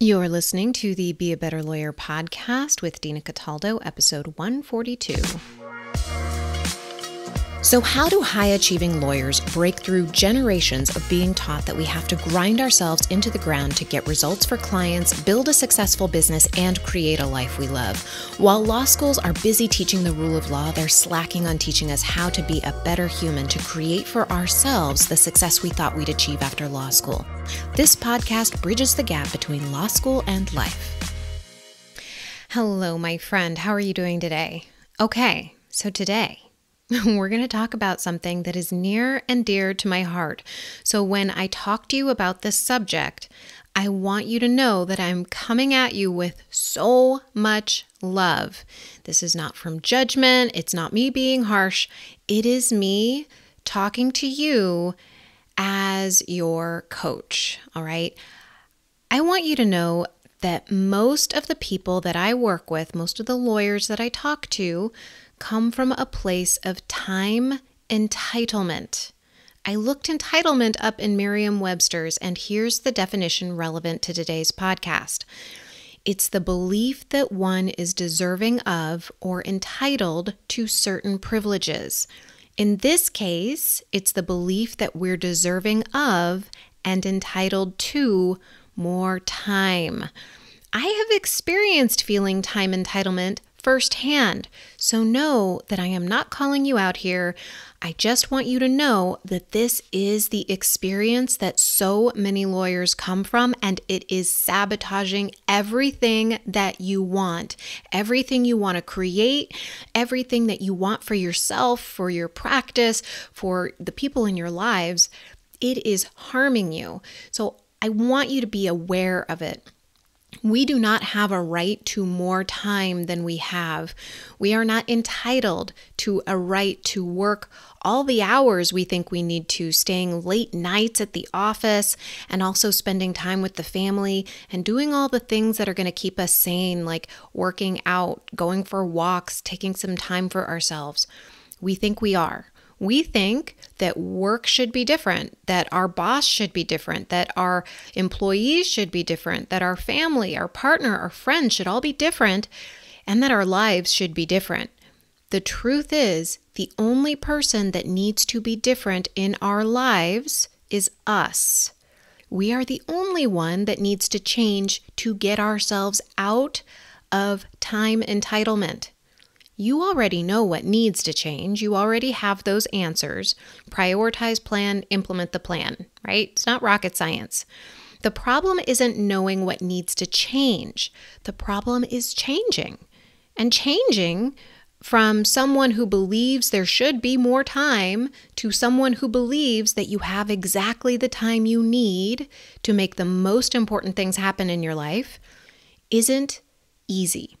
You're listening to the Be a Better Lawyer podcast with Dina Cataldo, episode 142. So how do high-achieving lawyers break through generations of being taught that we have to grind ourselves into the ground to get results for clients, build a successful business, and create a life we love? While law schools are busy teaching the rule of law, they're slacking on teaching us how to be a better human to create for ourselves the success we thought we'd achieve after law school. This podcast bridges the gap between law school and life. Hello, my friend. How are you doing today? Okay, so today we're going to talk about something that is near and dear to my heart. So when I talk to you about this subject, I want you to know that I'm coming at you with so much love. This is not from judgment. It's not me being harsh. It is me talking to you as your coach. All right. I want you to know that most of the people that I work with, most of the lawyers that I talk to, come from a place of time entitlement. I looked entitlement up in Merriam-Webster's, and here's the definition relevant to today's podcast. It's the belief that one is deserving of or entitled to certain privileges. In this case, it's the belief that we're deserving of and entitled to more time. I have experienced feeling time entitlement firsthand, so know that I am not calling you out here. I just want you to know that this is the experience that so many lawyers come from, and it is sabotaging everything that you want, everything you want to create, everything that you want for yourself, for your practice, for the people in your lives. It is harming you. So I want you to be aware of it. We do not have a right to more time than we have. We are not entitled to a right to work all the hours we think we need to, staying late nights at the office and also spending time with the family and doing all the things that are going to keep us sane, like working out, going for walks, taking some time for ourselves. We think we are. We think that work should be different, that our boss should be different, that our employees should be different, that our family, our partner, our friends should all be different, and that our lives should be different. The truth is, the only person that needs to be different in our lives is us. We are the only one that needs to change to get ourselves out of time entitlement. You already know what needs to change. You already have those answers. Prioritize, plan, implement the plan, right? It's not rocket science. The problem isn't knowing what needs to change. The problem is changing. And changing from someone who believes there should be more time to someone who believes that you have exactly the time you need to make the most important things happen in your life isn't easy.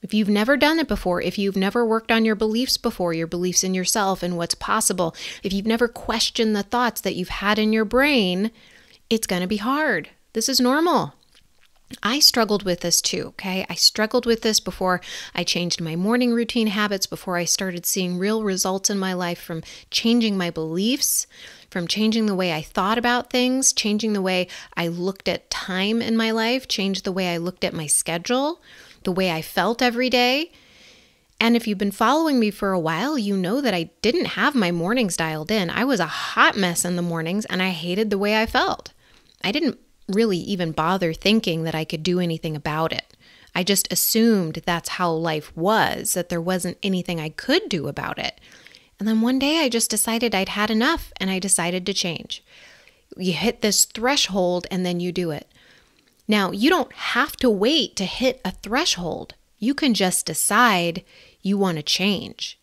If you've never done it before, if you've never worked on your beliefs before, your beliefs in yourself and what's possible, if you've never questioned the thoughts that you've had in your brain, it's going to be hard. This is normal. I struggled with this too, okay? I struggled with this before I changed my morning routine habits, before I started seeing real results in my life from changing my beliefs, from changing the way I thought about things, changing the way I looked at time in my life, changed the way I looked at my schedule, the way I felt every day. And if you've been following me for a while, you know that I didn't have my mornings dialed in. I was a hot mess in the mornings and I hated the way I felt. I didn't really even bother thinking that I could do anything about it. I just assumed that's how life was, that there wasn't anything I could do about it. And then one day I just decided I'd had enough and I decided to change. You hit this threshold and then you do it. Now, you don't have to wait to hit a threshold. You can just decide you want to change.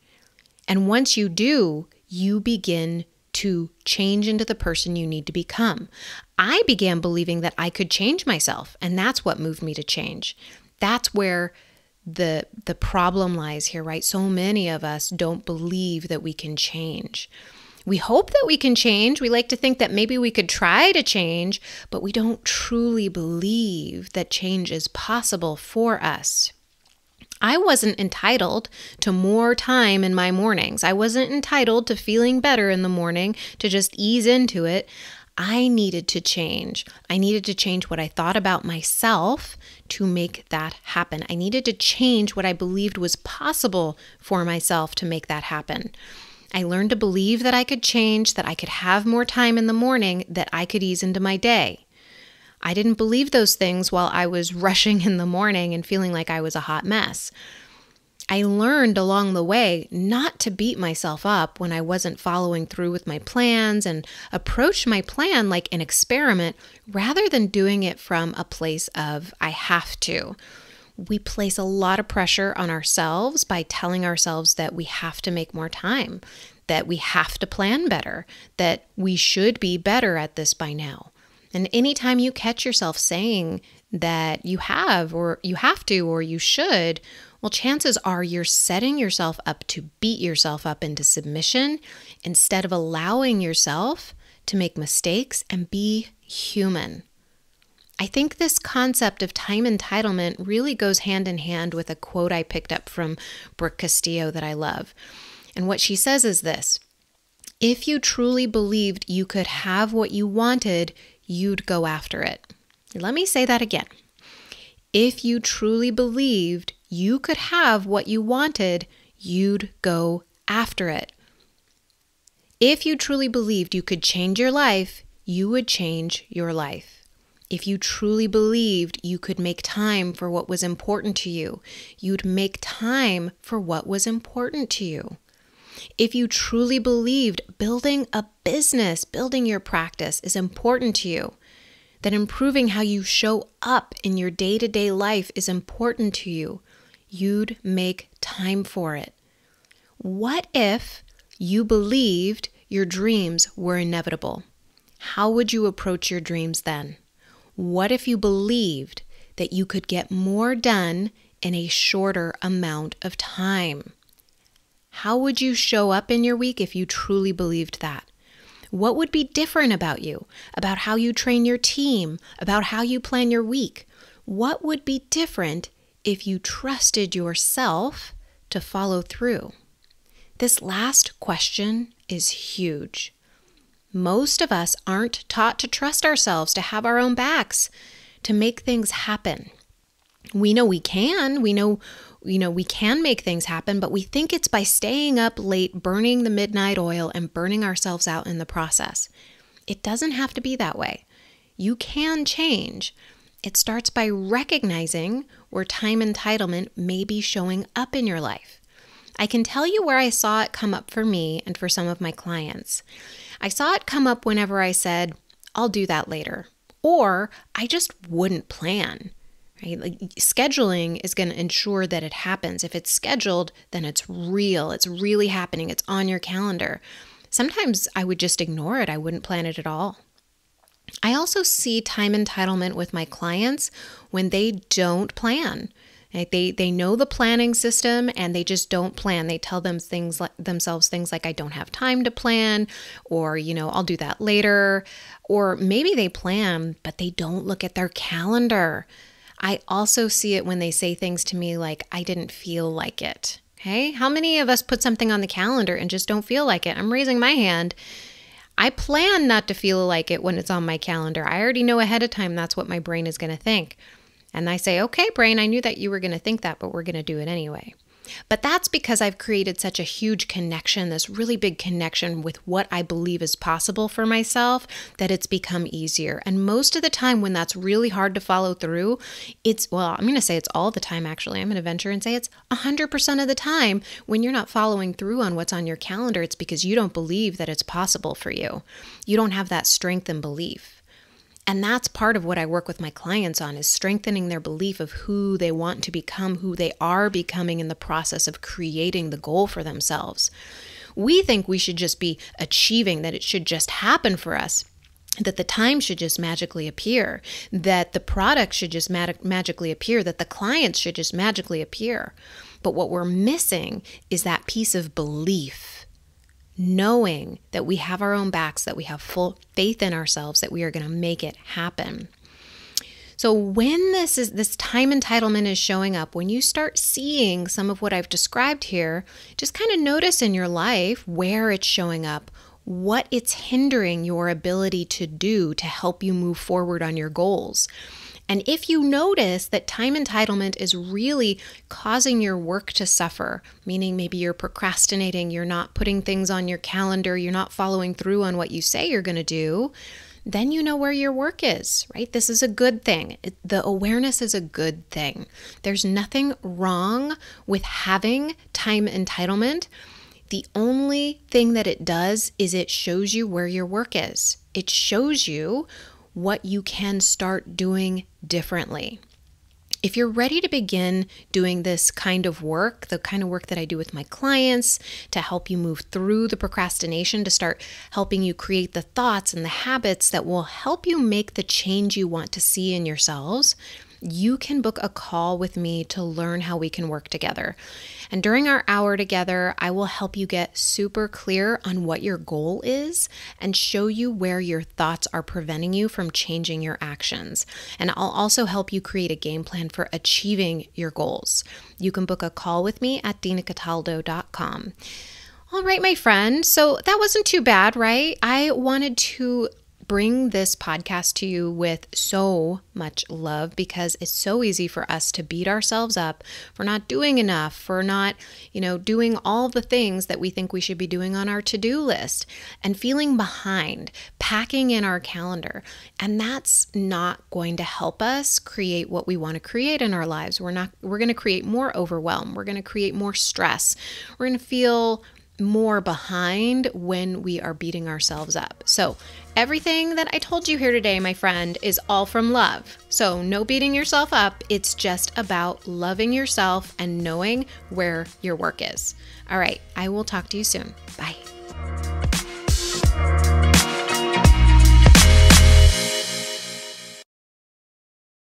And once you do, you begin to change into the person you need to become. I began believing that I could change myself, and that's what moved me to change. That's where the problem lies here, right? So many of us don't believe that we can change. We hope that we can change. We like to think that maybe we could try to change, but we don't truly believe that change is possible for us. I wasn't entitled to more time in my mornings. I wasn't entitled to feeling better in the morning, to just ease into it. I needed to change. I needed to change what I thought about myself to make that happen. I needed to change what I believed was possible for myself to make that happen. I learned to believe that I could change, that I could have more time in the morning, that I could ease into my day. I didn't believe those things while I was rushing in the morning and feeling like I was a hot mess. I learned along the way not to beat myself up when I wasn't following through with my plans and approach my plan like an experiment rather than doing it from a place of I have to. We place a lot of pressure on ourselves by telling ourselves that we have to make more time, that we have to plan better, that we should be better at this by now. And anytime you catch yourself saying that you have or you have to or you should, well, chances are you're setting yourself up to beat yourself up into submission instead of allowing yourself to make mistakes and be human. I think this concept of time entitlement really goes hand in hand with a quote I picked up from Brooke Castillo that I love. And what she says is this: if you truly believed you could have what you wanted, you'd go after it. Let me say that again. If you truly believed you could have what you wanted, you'd go after it. If you truly believed you could change your life, you would change your life. If you truly believed you could make time for what was important to you, you'd make time for what was important to you. If you truly believed building a business, building your practice is important to you, then improving how you show up in your day-to-day life is important to you, you'd make time for it. What if you believed your dreams were inevitable? How would you approach your dreams then? What if you believed that you could get more done in a shorter amount of time? How would you show up in your week if you truly believed that? What would be different about you, about how you train your team, about how you plan your week? What would be different if you trusted yourself to follow through? This last question is huge. Most of us aren't taught to trust ourselves, to have our own backs, to make things happen. We know we can. We know we can make things happen, but we think it's by staying up late, burning the midnight oil, and burning ourselves out in the process. It doesn't have to be that way. You can change. It starts by recognizing where time entitlement may be showing up in your life. I can tell you where I saw it come up for me and for some of my clients. I saw it come up whenever I said, I'll do that later, or I just wouldn't plan. Right? Like, scheduling is going to ensure that it happens. If it's scheduled, then it's real. It's really happening. It's on your calendar. Sometimes I would just ignore it. I wouldn't plan it at all. I also see time entitlement with my clients when they don't plan. Right? They know the planning system and they just don't plan. They tell themselves things like, I don't have time to plan, or, I'll do that later. Or maybe they plan, but they don't look at their calendar. I also see it when they say things to me like, I didn't feel like it. Okay? How many of us put something on the calendar and just don't feel like it? I'm raising my hand. I plan not to feel like it when it's on my calendar. I already know ahead of time that's what my brain is going to think. And I say, okay, brain, I knew that you were going to think that, but we're going to do it anyway. But that's because I've created such a huge connection, this really big connection with what I believe is possible for myself, that it's become easier. And most of the time when that's really hard to follow through, I'm going to say it's all the time, actually. I'm going to venture and say it's 100% of the time when you're not following through on what's on your calendar, it's because you don't believe that it's possible for you. You don't have that strength and belief. And that's part of what I work with my clients on, is strengthening their belief of who they want to become, who they are becoming in the process of creating the goal for themselves. We think we should just be achieving, that it should just happen for us, that the time should just magically appear, that the product should just magically appear, that the clients should just magically appear. But what we're missing is that piece of belief. Knowing that we have our own backs, that we have full faith in ourselves, that we are going to make it happen. So when this time entitlement is showing up, when you start seeing some of what I've described here, just kind of notice in your life where it's showing up, what it's hindering your ability to do to help you move forward on your goals. And if you notice that time entitlement is really causing your work to suffer, meaning maybe you're procrastinating, you're not putting things on your calendar, you're not following through on what you say you're going to do, then you know where your work is, right? This is a good thing. The awareness is a good thing. There's nothing wrong with having time entitlement. The only thing that it does is it shows you where your work is. It shows you what you can start doing differently. If you're ready to begin doing this kind of work, the kind of work that I do with my clients to help you move through the procrastination, to start helping you create the thoughts and the habits that will help you make the change you want to see in yourselves, you can book a call with me to learn how we can work together. And during our hour together, I will help you get super clear on what your goal is and show you where your thoughts are preventing you from changing your actions. And I'll also help you create a game plan for achieving your goals. You can book a call with me at dinacataldo.com. All right, my friend. So that wasn't too bad, right? I wanted to bring this podcast to you with so much love because it's so easy for us to beat ourselves up for not doing enough, for not, doing all the things that we think we should be doing on our to-do list and feeling behind, packing in our calendar. And that's not going to help us create what we want to create in our lives. We're going to create more overwhelm. We're going to create more stress. We're going to feel more behind when we are beating ourselves up. So everything that I told you here today, my friend, is all from love. So no beating yourself up. It's just about loving yourself and knowing where your work is. All right. I will talk to you soon. Bye.